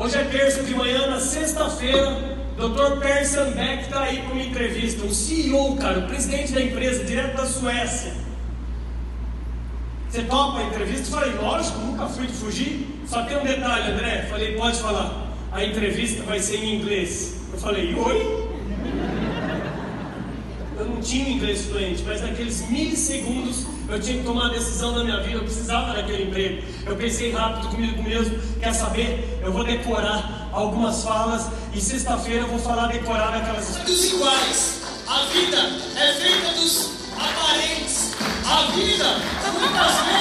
Hoje é terça de manhã, na sexta-feira, o Dr. Persson Beck está aí para uma entrevista. O CEO, cara, o presidente da empresa, direto da Suécia. Você topa a entrevista? Eu falei, lógico, nunca fui de fugir. Só tem um detalhe, André. Falei, pode falar. A entrevista vai ser em inglês. Eu falei, oi? Eu não tinha inglês fluente, mas naqueles milissegundos eu tinha que tomar a decisão da minha vida, eu precisava daquele emprego. Eu pensei rápido comigo mesmo, quer saber? Eu vou decorar algumas falas e sexta-feira eu vou falar decorar aquelas... Todos iguais, a vida é feita dos aparentes, a vida é muitas vezes...